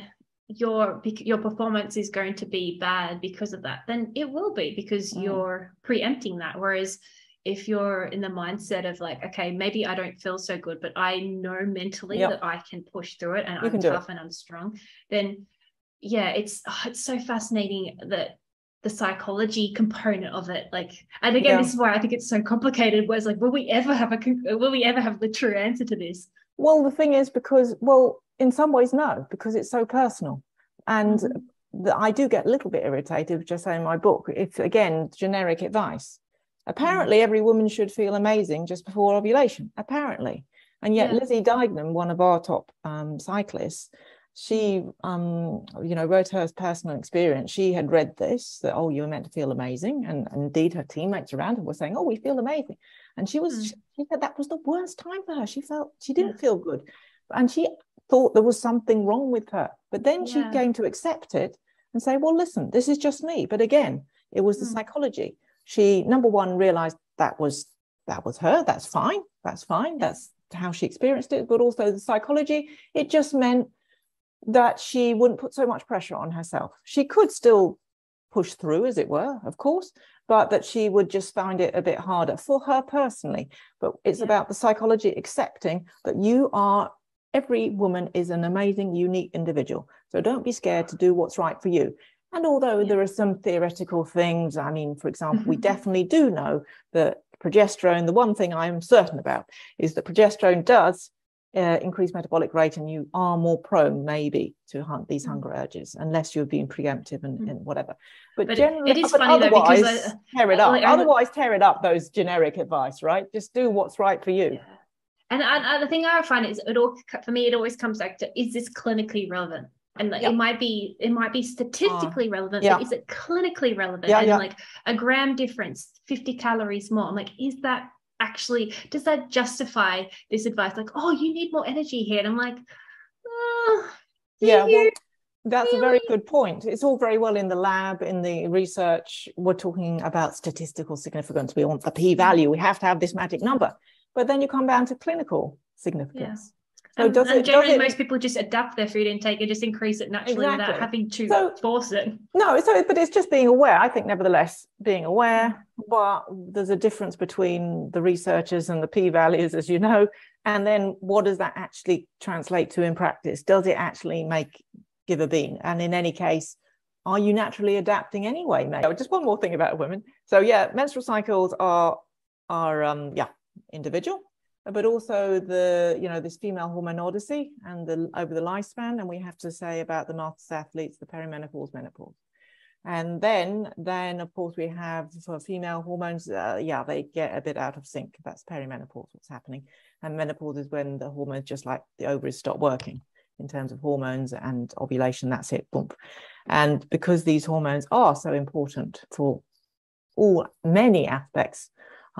your your performance is going to be bad because of that, then it will be, because mm. you're preempting that. Whereas if you're in the mindset of like, okay, maybe I don't feel so good, but I know mentally yep. that I can push through it, and you I'm tough and I'm strong, then yeah, it's oh, it's so fascinating that the psychology component of it, like, and again, yeah. this is why I think it's so complicated. Whereas, like, will we ever have a will we ever have the true answer to this? Well, the thing is, because well, in some ways, no, because it's so personal, and mm-hmm. the, I do get a little bit irritated, which I say in my book. It's again generic advice. Apparently, mm-hmm. every woman should feel amazing just before ovulation. Apparently, and yet yeah. Lizzie Dignan, one of our top um, cyclists. She, um, you know, wrote her personal experience. She had read this, that, oh, you were meant to feel amazing. And, and indeed, her teammates around her were saying, oh, we feel amazing. And she was, mm. she, she said that was the worst time for her. She felt, she didn't yeah. feel good. And she thought there was something wrong with her. But then yeah. she came to accept it and say, well, listen, this is just me. But again, it was mm. the psychology. She, number one, realized that was, that was her. That's fine. That's fine. That's how she experienced it. But also the psychology, it just meant that she wouldn't put so much pressure on herself. She could still push through, as it were, of course, but that she would just find it a bit harder for her personally. But it's yeah. about the psychology, accepting that you are, every woman is an amazing, unique individual. So don't be scared to do what's right for you. And although yeah. there are some theoretical things, I mean, for example, we definitely do know that progesterone, the one thing I'm certain about is that progesterone does Uh, increased metabolic rate, and you are more prone maybe to hunt these hunger urges unless you're being preemptive and, and whatever. But, but generally, it is but funny otherwise, though, because I, tear it up. Like, otherwise, tear it up. Those generic advice, right? Just do what's right for you. Yeah. And, and, and the thing I find is, it all for me, it always comes back to: is this clinically relevant? And like, yep. it might be, it might be statistically uh, relevant, yeah. but is it clinically relevant? Yeah, and yeah. like a gram difference, fifty calories more. I'm like, is that actually, does that justify this advice? Like, oh, you need more energy here. And I'm like, oh, yeah, you, well, that's really? a very good point. It's all very well in the lab, in the research. We're talking about statistical significance. We want the p-value. We have to have this magic number. But then you come down to clinical significance. Yeah. So and, does and it, generally, does it, most people just adapt their food intake and just increase it naturally exactly. without having to so, force it. No, so but it's just being aware. I think, nevertheless, being aware. But there's a difference between the researchers and the p-values, as you know. And then, what does that actually translate to in practice? Does it actually make give a bean? And in any case, are you naturally adapting anyway, mate? Just one more thing about women. So yeah, menstrual cycles are are um, yeah individual. But also the, you know, this female hormone odyssey and the over the lifespan, and we have to say about the master's athletes, the perimenopause, menopause. And then, then of course we have for female hormones, uh, yeah, they get a bit out of sync. That's perimenopause, what's happening. And menopause is when the hormones, just like the ovaries, stop working in terms of hormones and ovulation, that's it, boom. And because these hormones are so important for all many aspects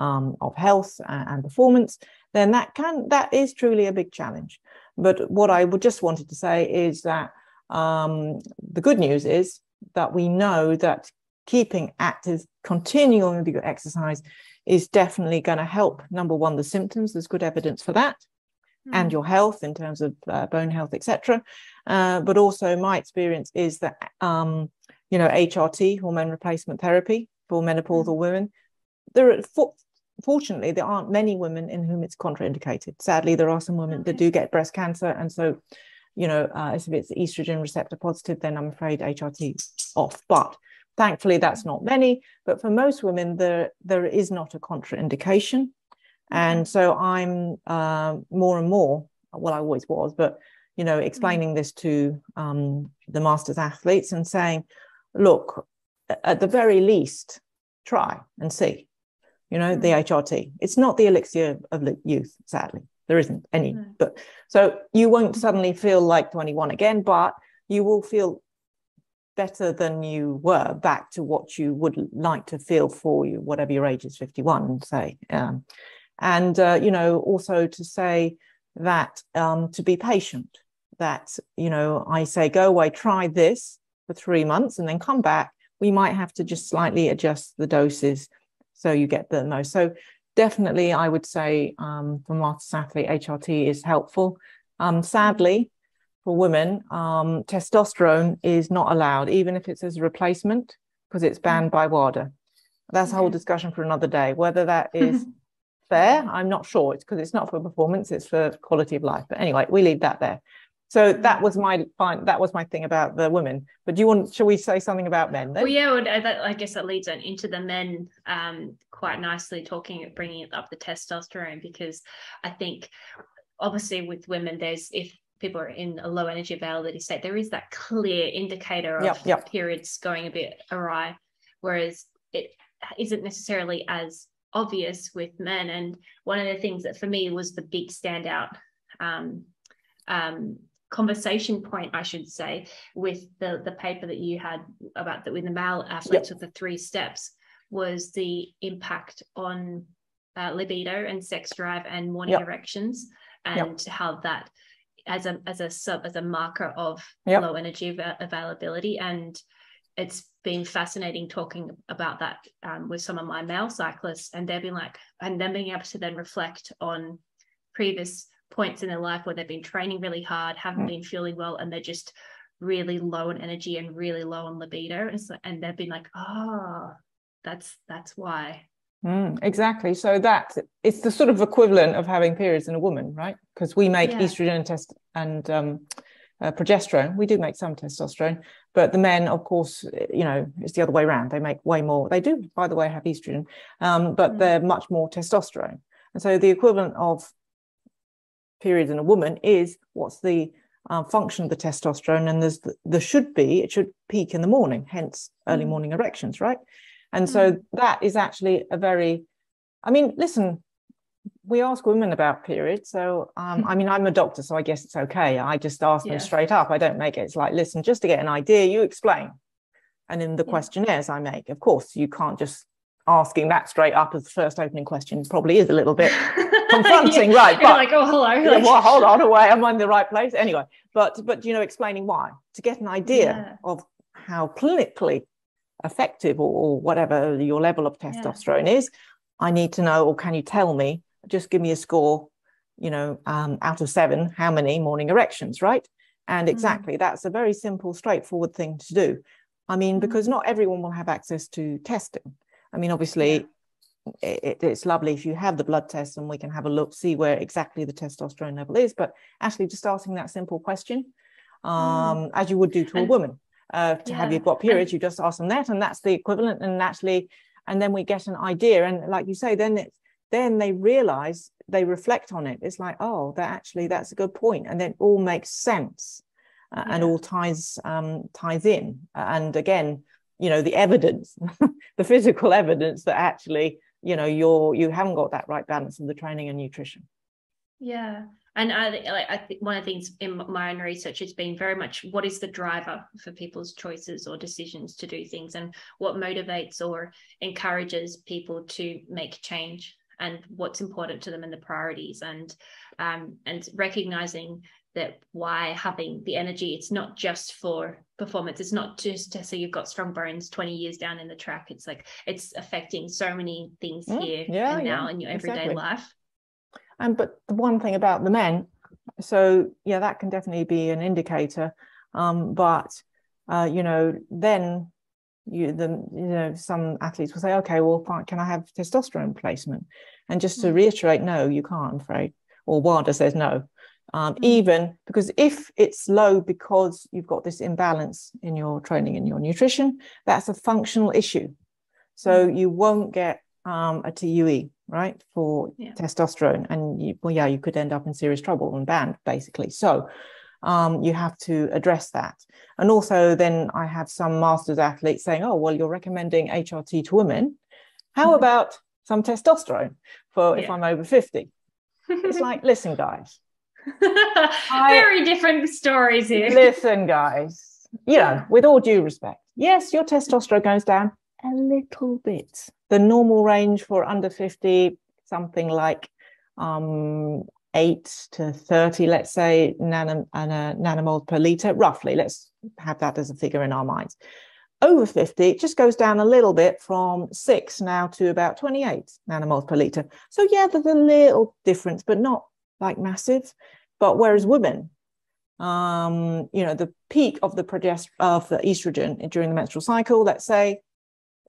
um, of health and, and performance, then that can that is truly a big challenge. But what I would just wanted to say is that um, the good news is that we know that keeping active, continuing to do exercise is definitely going to help, number one, the symptoms. There's good evidence for that, mm. and your health in terms of uh, bone health, et cetera. Uh, but also my experience is that, um, you know, H R T, hormone replacement therapy for menopausal women, there are four, Fortunately, there aren't many women in whom it's contraindicated. Sadly, there are some women that do get breast cancer. And so, you know, uh, if it's estrogen receptor positive, then I'm afraid H R T's off. But thankfully, that's not many. But for most women, there, there is not a contraindication. And so I'm uh, more and more, well, I always was, but, you know, explaining this to um, the master's athletes and saying, look, at the very least, try and see. You know, the H R T. It's not the elixir of youth, sadly. There isn't any. No. But so you won't suddenly feel like twenty-one again, but you will feel better than you were, back to what you would like to feel for you, whatever your age is, fifty-one, say. Um, and, uh, you know, also to say that um, to be patient, that, you know, I say, go away, try this for three months and then come back we might have to just slightly adjust the doses so you get the most. So definitely, I would say um, for multisensory, H R T is helpful. Um, sadly, for women, um, testosterone is not allowed, even if it's as a replacement, because it's banned by WADA. That's a whole discussion for another day. Whether that is fair, I'm not sure. It's because it's not for performance, it's for quality of life. But anyway, we leave that there. So that was my that was my thing about the women. But do you want? Shall we say something about men then? Well, yeah, well, that, I guess that leads on into the men um, quite nicely, talking, bringing up the testosterone, because I think obviously with women, there's if people are in a low energy availability state, there is that clear indicator of yep, yep. periods going a bit awry, whereas it isn't necessarily as obvious with men. And one of the things that for me was the big standout Um, um, conversation point, I should say, with the the paper that you had about that with the male athletes, yep. with the three steps, was the impact on uh, libido and sex drive and morning yep. erections, and yep. how that as a as a sub as a marker of yep. low energy av availability. And it's been fascinating talking about that um, with some of my male cyclists, and they've been like, and then being able to then reflect on previous points in their life where they've been training really hard, haven't been feeling well, and they're just really low on energy and really low on libido, and, so, and they've been like, oh, that's that's why. Mm, exactly. So that it's the sort of equivalent of having periods in a woman, right? Because we make yeah. estrogen and test and um, uh, progesterone. We do make some testosterone, but the men, of course, you know, it's the other way around. They make way more. They do, by the way, have estrogen, um, but mm. they're much more testosterone, and so the equivalent of periods in a woman is what's the uh, function of the testosterone, and there's the, there should be it should peak in the morning, hence early morning erections, right? And mm. so that is actually a very, I mean, listen, we ask women about periods, so um, I mean, I'm a doctor, so I guess it's okay. I just ask yeah. them straight up. I don't make it. It's like, listen, just to get an idea, you explain. And in the yeah. questionnaires I make, of course, you can't just asking that straight up as the first opening question probably is a little bit confronting, yeah. right? But you're like, oh, hello. You know, well, hold on, away. Am I in the right place? Anyway, but, but you know, explaining why, to get an idea yeah. of how clinically effective or, or whatever your level of testosterone yeah. is, I need to know, or can you tell me, just give me a score, you know, um, out of seven, how many morning erections, right? And exactly, mm. that's a very simple, straightforward thing to do. I mean, because not everyone will have access to testing. I mean, obviously, it, it, it's lovely if you have the blood test and we can have a look, see where exactly the testosterone level is. But actually just asking that simple question, um, mm. as you would do to and, a woman, uh, to yeah. have you got periods, you just ask them that, and that's the equivalent. And actually, and then we get an idea. And like you say, then it's, then they realize, they reflect on it. It's like, oh, that actually, that's a good point. And then it all makes sense uh, yeah. and all ties, um, ties in. And again, you know, the evidence, the physical evidence that actually, you know, you're, you haven't got that right balance of the training and nutrition. Yeah. And I, like, I think one of the things in my own research has been very much what is the driver for people's choices or decisions to do things, and what motivates or encourages people to make change, and what's important to them and the priorities, and, um, and recognizing that why having the energy, it's not just for performance, it's not just to say you've got strong bones twenty years down in the track. It's like, it's affecting so many things mm, here yeah, and now yeah, in your everyday exactly. life. And but the one thing about the men, so yeah, that can definitely be an indicator, um but uh you know, then you the you know some athletes will say, okay, well, can I have testosterone replacement? And just to reiterate, no, you can't, I'm afraid, or WADA says no. Um, even because if it's low because you've got this imbalance in your training and your nutrition, that's a functional issue. So mm. you won't get um, a T U E, right, for yeah. testosterone. And, you, well, yeah, you could end up in serious trouble and banned, basically. So um, you have to address that. And also then I have some masters athletes saying, oh, well, you're recommending H R T to women. How mm. about some testosterone for yeah. if I'm over fifty? It's like, listen, guys. Very I, different stories here. Listen, guys, you know, with all due respect, yes, your testosterone goes down a little bit. The normal range for under fifty, something like um, eight to thirty, let's say, nanom, uh, nanomoles per litre, roughly. Let's have that as a figure in our minds. Over fifty, it just goes down a little bit from six now to about twenty-eight nanomoles per litre. So yeah, there's a little difference, but not like massive. But whereas women, um, you know, the peak of the progest- of the estrogen during the menstrual cycle, let's say,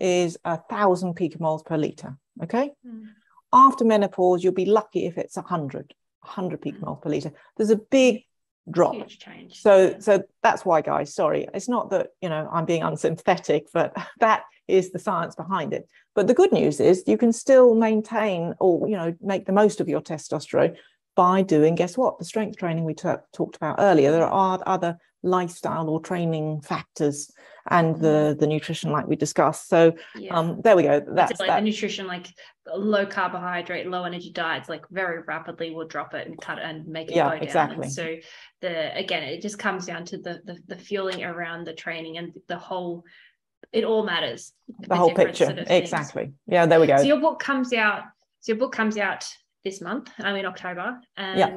is a thousand picomoles per litre, okay? Mm. After menopause, you'll be lucky if it's one hundred, one hundred picomoles per litre. There's a big drop. Huge change. So, so that's why, guys, sorry, it's not that, you know, I'm being unsympathetic, but that is the science behind it. But the good news is you can still maintain or, you know, make the most of your testosterone by doing, guess what, the strength training we t- talked about earlier. There are other lifestyle or training factors and the the nutrition like we discussed. So yeah. um there we go. That's like that. The nutrition, like low carbohydrate, low energy diets, like very rapidly will drop it and cut it and make it yeah, go down. Exactly. And so the again it just comes down to the, the the fueling around the training and the whole, it all matters, the, the whole picture sort of exactly things. Yeah, there we go. So your book comes out so your book comes out this month, I'm in October, and yeah.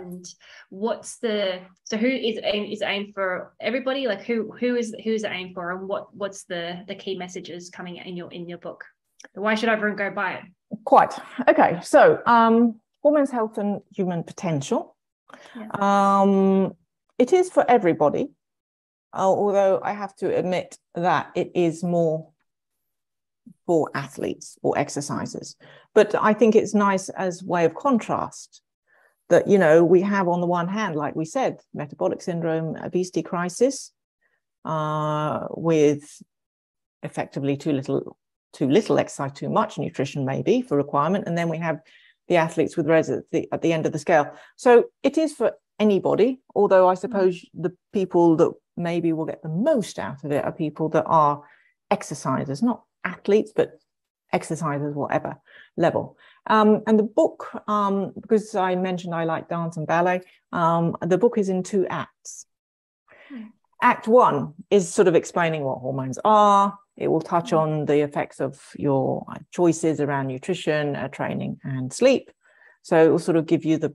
what's the so who is aim, is aimed for everybody? Like who who is who is it aimed for, and what what's the the key messages coming in your in your book? Why should everyone go buy it? Quite okay. So um, Hormones, Health and Human Potential. Yeah. Um, it is for everybody, although I have to admit that it is more for athletes or exercisers. But I think it's nice as a way of contrast that, you know, we have on the one hand, like we said, metabolic syndrome, obesity crisis uh, with effectively too little, too little exercise, too much nutrition maybe for requirement. And then we have the athletes with R E D-S at the, at the end of the scale. So it is for anybody, although I suppose the people that maybe will get the most out of it are people that are exercisers, not athletes, but exercisers, whatever level. Um, and the book, um, because I mentioned I like dance and ballet, um, the book is in two acts. Hmm. Act one is sort of explaining what hormones are. It will touch hmm. on the effects of your choices around nutrition, uh, training, and sleep. So it will sort of give you the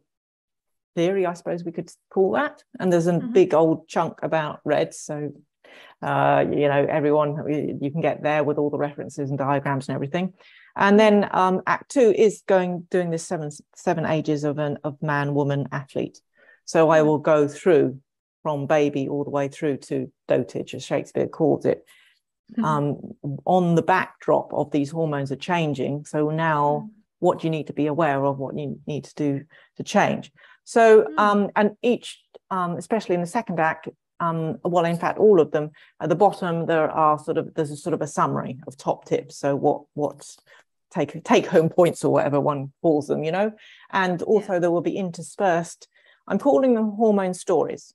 theory, I suppose we could call that. And there's a mm-hmm. big old chunk about R E D-S. So Uh, you know, everyone, you can get there with all the references and diagrams and everything. And then um, Act Two is going doing this seven seven ages of an of man, woman, athlete. So I will go through from baby all the way through to dotage, as Shakespeare calls it, um, mm-hmm. on the backdrop of these hormones are changing. So now, what do you need to be aware of? What you need to do to change? So um, and each, um, especially in the second act. Um, well, in fact, all of them at the bottom, there are sort of there's a sort of a summary of top tips. So what what take take home points or whatever one calls them, you know, and also yeah. there will be interspersed. I'm calling them hormone stories.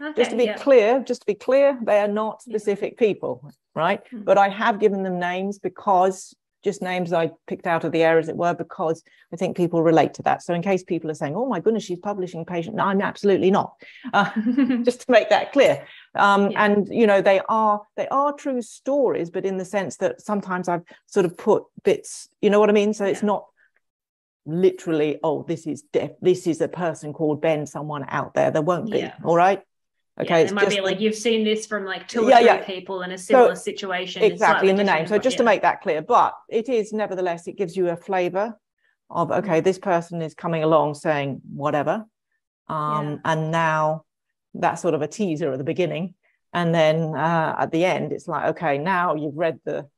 Okay, just to be yeah. clear, just to be clear, they are not specific yeah. people. Right. Mm-hmm. But I have given them names because just names I picked out of the air, as it were, because I think people relate to that. So in case people are saying, oh, my goodness, she's publishing patient. No, I'm absolutely not. Uh, just to make that clear. Um, yeah. And, you know, they are they are true stories, but in the sense that sometimes I've sort of put bits, you know what I mean? So yeah. it's not literally, oh, this is deaf. This is a person called Ben, someone out there. There won't be. Yeah. All right. Okay, yeah, it might just, be like you've seen this from like two or yeah, three yeah. people in a similar so, situation. Exactly, in the name. So just yeah. to make that clear, but it is nevertheless, it gives you a flavour of, okay, this person is coming along saying whatever. Um, yeah. And now that's sort of a teaser at the beginning. And then uh, at the end, it's like, okay, now you've read the,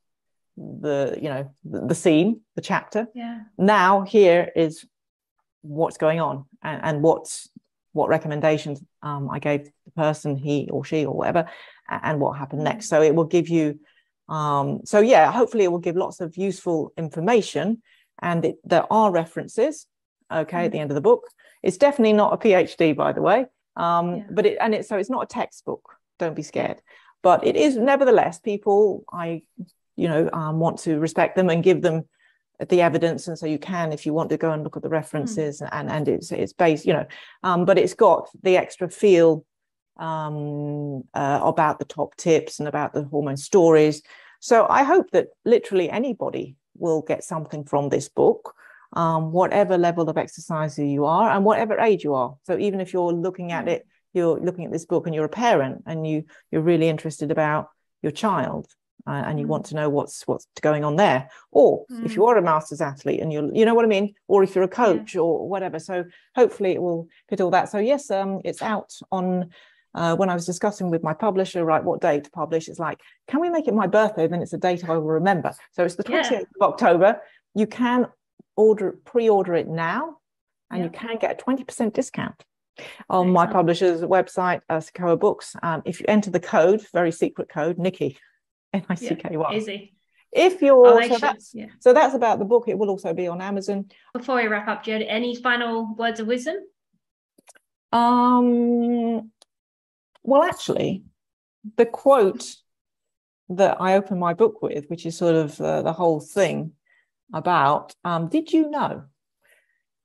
the you know, the, the scene, the chapter. Yeah. Now here is what's going on and, and what's, what recommendations um, I gave the person, he or she or whatever, and what happened next. So it will give you, um, so yeah, hopefully it will give lots of useful information. And it, there are references, okay, mm-hmm. at the end of the book. It's definitely not a P H D, by the way, um, yeah. but it, and it, so it's not a textbook, don't be scared. But it is nevertheless, people, I, you know, um, want to respect them and give them the evidence, and so you can, if you want to, go and look at the references mm. and and it's it's based, you know, um, but it's got the extra feel um, uh, about the top tips and about the hormone stories. So I hope that literally anybody will get something from this book, um, whatever level of exerciser you are and whatever age you are. So even if you're looking at it, you're looking at this book and you're a parent and you you're really interested about your child. uh, and you want to know what's what's going on there, or mm. if you are a masters athlete and you're, you know what I mean, or if you're a coach yeah. or whatever. So hopefully it will fit all that. So yes, um, it's out on. Uh, when I was discussing with my publisher, right, what date to publish, it's like, can we make it my birthday? Then it's a date I will remember. So it's the twenty-eighth yeah. of October. You can order, pre-order it now, and yeah. you can get a twenty percent discount on my publisher's website, uh, Sokoa Books. Um, if you enter the code, very secret code, Nicky, N I C K Y. Yeah, easy. If you're, so, sure, that's, yeah. so that's about the book. It will also be on Amazon. Before we wrap up, Jod, any final words of wisdom? Um... Well, actually, the quote that I open my book with, which is sort of uh, the whole thing about, um, did you know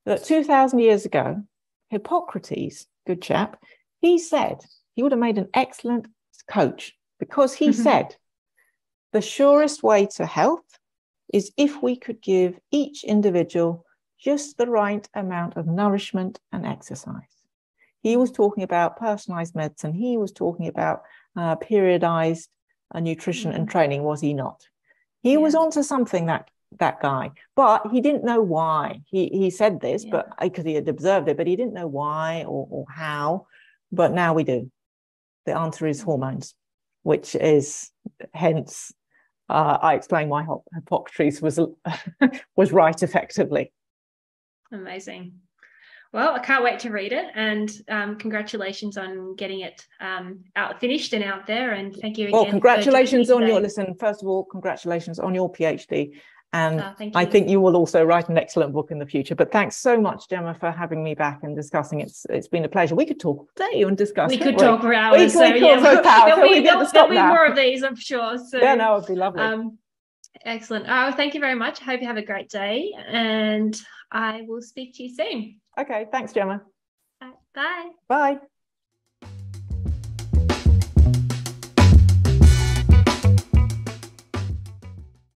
that two thousand years ago, Hippocrates, good chap, he said he would have made an excellent coach, because he mm-hmm. said the surest way to health is if we could give each individual just the right amount of nourishment and exercise. He was talking about personalized medicine. He was talking about uh, periodized uh, nutrition and training, was he not? He yeah. was onto something, that that guy, but he didn't know why. He he said this, yeah. but because he had observed it, but he didn't know why or, or how. But now we do. The answer is hormones, which is hence uh, I explain why Hippocrates was was right, effectively. Amazing. Well, I can't wait to read it, and um, congratulations on getting it um, out, finished and out there. And thank you again. Well, congratulations on your, listen, first of all, congratulations on your PhD. And oh, I think you will also write an excellent book in the future. But thanks so much, Gemma, for having me back and discussing. It's It's been a pleasure. We could talk all day and discuss. We could talk for hours. So, yeah, there'll be more of these, I'm sure. So, yeah, no, it'd be lovely. Um, excellent. Oh, thank you very much. Hope you have a great day, and I will speak to you soon. Okay, thanks, Gemma. Bye. Bye.